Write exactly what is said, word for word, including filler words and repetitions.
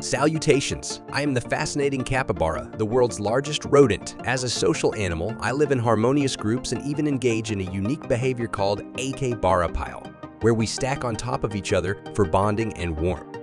Salutations! I am the fascinating capybara, the world's largest rodent. As a social animal, I live in harmonious groups and even engage in a unique behavior called a capybara pile, where we stack on top of each other for bonding and warmth.